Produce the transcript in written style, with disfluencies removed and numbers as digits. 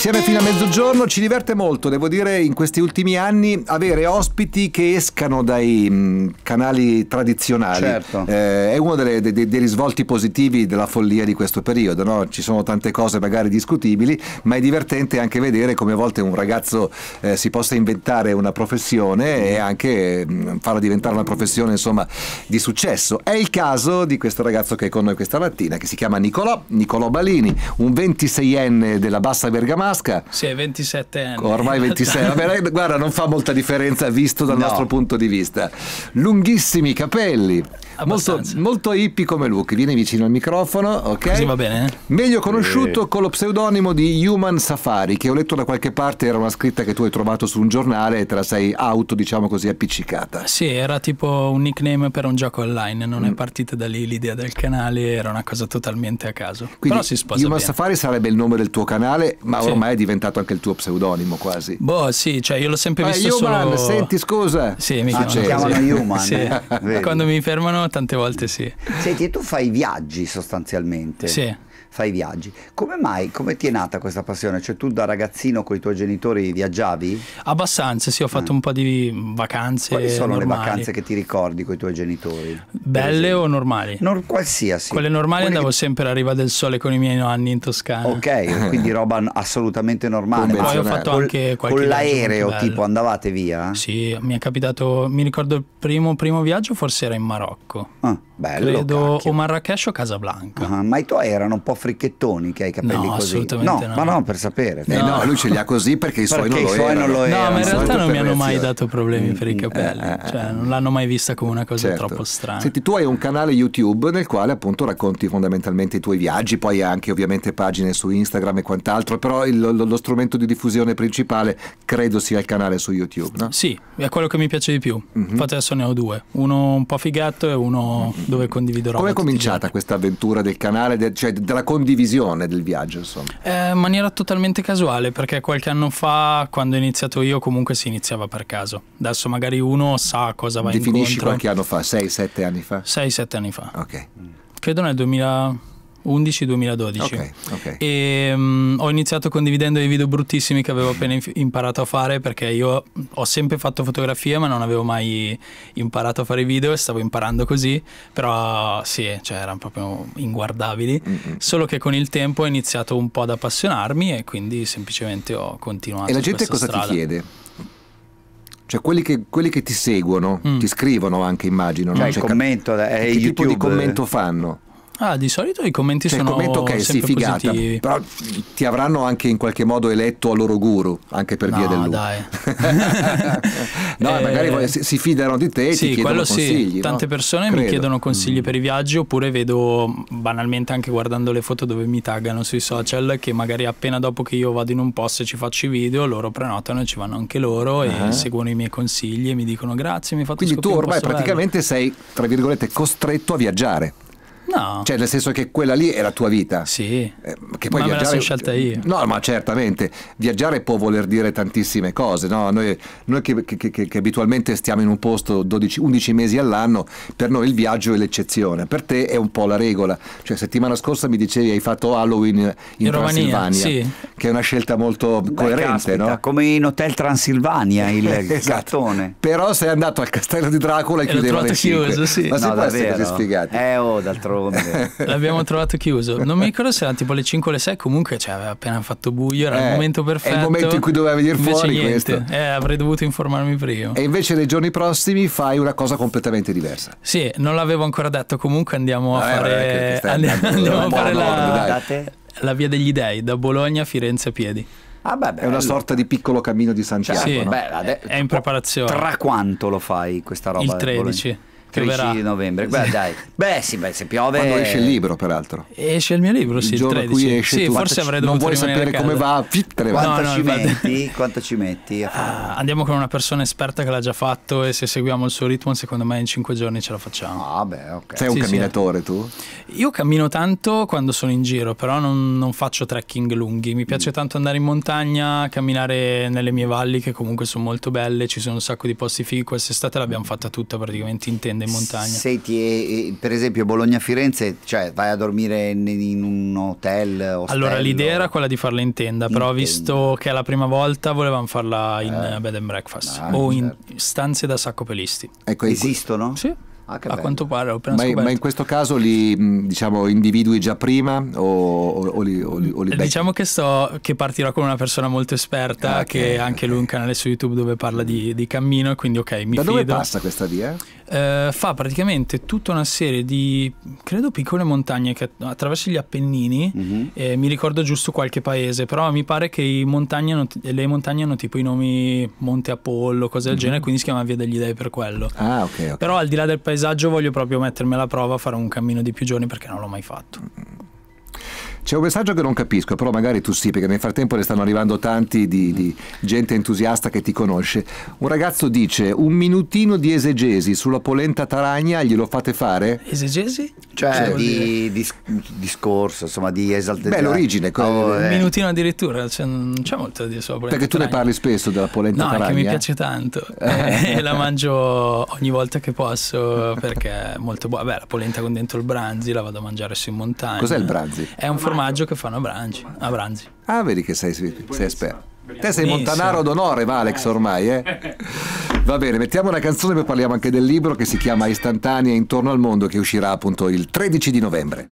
Insieme fino a mezzogiorno ci diverte molto, devo dire, in questi ultimi anni avere ospiti che escano dai canali tradizionali. Certo. È uno dei risvolti positivi della follia di questo periodo, no? Ci sono tante cose magari discutibili, ma è divertente anche vedere come a volte un ragazzo si possa inventare una professione e anche farla diventare una professione, insomma, di successo. È il caso di questo ragazzo che è con noi questa mattina, che si chiama Nicolò Balini, un 26enne della Bassa Bergamasca. Sì, 27 anni. Ormai 26. Vabbè, guarda, non fa molta differenza visto dal nostro punto di vista. Lunghissimi capelli. Molto hippie come look, viene vicino al microfono, ok? Così va bene, eh? Meglio conosciuto con lo pseudonimo di Human Safari, che ho letto da qualche parte, era una scritta che tu hai trovato su un giornale e te la sei auto, diciamo così, appiccicata. Sì, era tipo un nickname per un gioco online, non è partita da lì l'idea del canale, era una cosa totalmente a caso. Quindi, però si sposa Human Safari sarebbe il nome del tuo canale, ma ormai è diventato anche il tuo pseudonimo quasi. Boh, sì, cioè io l'ho sempre visto Human, solo... senti, scusa. Sì, mi chiamano Human. Sì. Quando mi fermano tante volte sì. Senti, tu fai viaggi sostanzialmente. Sì. Fai viaggi. Come mai? Come ti è nata questa passione? Cioè tu da ragazzino con i tuoi genitori viaggiavi? Abbastanza, sì, ho fatto un po' di vacanze. Quali sono normali. Le vacanze che ti ricordi con i tuoi genitori? Belle o normali? Qualsiasi. Quelle normali andavo sempre a Riva del Sole con i miei nonni in Toscana. Ok, quindi roba assolutamente normale. Poi ho fatto anche qualche con l'aereo tipo andavate via? Sì, mi è capitato, mi ricordo il primo viaggio forse era in Marocco. Bello, credo o Marrakech o Casablanca. Ma i tuoi erano un po' fricchettoni, che hai i capelli così? Assolutamente no, ma no, per sapere. No, lui ce li ha così perché i suoi non lo erano. No, ma in realtà non mi hanno mai dato problemi per i capelli, cioè non l'hanno mai vista come una cosa troppo strana. Senti, tu hai un canale YouTube nel quale appunto racconti fondamentalmente i tuoi viaggi, poi anche ovviamente pagine su Instagram e quant'altro, però lo strumento di diffusione principale credo sia il canale su YouTube, no? Sì, è quello che mi piace di più. Infatti adesso ne ho due, uno un po' figato e uno dove condividerò. Come è cominciata questa avventura del canale, cioè della condivisione del viaggio, insomma? In maniera totalmente casuale, perché qualche anno fa, quando ho iniziato io, comunque si iniziava per caso. Adesso magari uno sa cosa va incontro. Definisci qualche anno fa, 6-7 anni fa? 6-7 anni fa. Ok. Credo nel 2011-2012. Okay. E ho iniziato condividendo dei video bruttissimi che avevo appena imparato a fare, perché io ho sempre fatto fotografia ma non avevo mai imparato a fare video e stavo imparando così, però sì, cioè erano proprio inguardabili. Solo che con il tempo ho iniziato un po' ad appassionarmi e quindi semplicemente ho continuato. E la gente cosa ti chiede? Cioè quelli che ti seguono, ti scrivono anche, immagino, cioè, no? Cioè, il commento è YouTube. Che tipo di commento fanno? Di solito i commenti sono sempre positivi. Però ti avranno anche in qualche modo eletto a loro guru, anche per via del lui. Dai. No, magari si fidano di te e ti chiedono consigli. Sì. Tante persone mi chiedono consigli per i viaggi, oppure vedo banalmente anche guardando le foto dove mi taggano sui social che magari appena dopo che io vado in un post e ci faccio i video, loro prenotano e ci vanno anche loro e seguono i miei consigli e mi dicono grazie, mi hai fatto scoprire. Quindi tu ormai praticamente sei, tra virgolette, costretto a viaggiare. No. Cioè nel senso che quella lì è la tua vita. Sì, che poi ma viaggiare... me la sono scelta io. No, ma certamente viaggiare può voler dire tantissime cose, no? Noi che abitualmente stiamo in un posto 11 mesi all'anno, per noi il viaggio è l'eccezione. Per te è un po' la regola. Cioè settimana scorsa mi dicevi hai fatto Halloween in Transilvania, che è una scelta molto coerente, caspita, no? Come in Hotel Transilvania, il gattone. Però sei andato al castello di Dracula e chiudeva alle 5. Chiuso, sì. Ma no, sei così spiegati. Oh, d'altronde. L'abbiamo trovato chiuso, non mi ricordo se era tipo le 5 o le 6, comunque cioè, aveva appena fatto buio, era il momento perfetto. È il momento in cui doveva venire fuori questo. Avrei dovuto informarmi prima. E invece nei giorni prossimi fai una cosa completamente diversa. Sì, non l'avevo ancora detto, comunque andiamo a fare, andiamo a fare la Via degli Dei, da Bologna a Firenze a piedi. È una sorta di piccolo cammino di Santiago. Sì, no? È in preparazione. Tra quanto lo fai questa roba? Il 13. 13 novembre, dai. Beh, se piove. Quando esce il libro, peraltro. Esce il mio libro, sì, il 13. Cui esce tu. Forse avrei dovuto. Non vuoi sapere come va? Quanto ci metti? Andiamo con una persona esperta che l'ha già fatto e se seguiamo il suo ritmo, secondo me in 5 giorni ce la facciamo. Sei un camminatore tu? Io cammino tanto quando sono in giro, però non faccio trekking lunghi. Mi piace tanto andare in montagna, camminare nelle mie valli che comunque sono molto belle, ci sono un sacco di posti fighi. Quest'estate l'abbiamo fatta tutta praticamente intendendo weekend in montagna. Senti, per esempio Bologna-Firenze, cioè vai a dormire in un hotel? Ostello? Allora l'idea era quella di farla in tenda, però visto che è la prima volta volevamo farla in bed and breakfast, o in stanze da sacco-pelisti. Ecco, esistono? Sì. Ah, a quanto pare, ho appena scoperto. Ma in questo caso li, diciamo, individui già prima o li diciamo che partirò con una persona molto esperta, che anche lui ha un canale su YouTube dove parla di cammino, e quindi ok, mi fido. Da dove passa questa via? Fa praticamente tutta una serie di, credo, piccole montagne che attraverso gli Appennini, mi ricordo giusto qualche paese, però mi pare che le montagne hanno tipo i nomi Monte Apollo, cose del genere, quindi si chiama Via degli Dei per quello. Ah, okay. Però al di là del paese voglio proprio mettermi alla prova a fare un cammino di più giorni, perché non l'ho mai fatto. C'è un messaggio che non capisco, però magari tu sì, perché nel frattempo ne stanno arrivando tanti di gente entusiasta che ti conosce. Un ragazzo dice: un minutino di esegesi sulla polenta taragna glielo fate fare? Esegesi? Cioè discorso, insomma, di esaltazione. Beh, l'origine. Un minutino addirittura, cioè, non c'è molto da dire sulla polenta taragna. Perché tu ne parli spesso della polenta taragna? No, che mi piace tanto e la mangio ogni volta che posso, perché è molto buona. Beh, la polenta con dentro il branzi la vado a mangiare su in montagna. Cos'è il branzi? È un formaggio che fanno a Branzi. Ah, vedi che sei esperto. Te sei montanaro d'onore, Alex, ormai, eh? Va bene, mettiamo una canzone e poi parliamo anche del libro che si chiama Istantanee intorno al mondo, che uscirà appunto il 13 di novembre.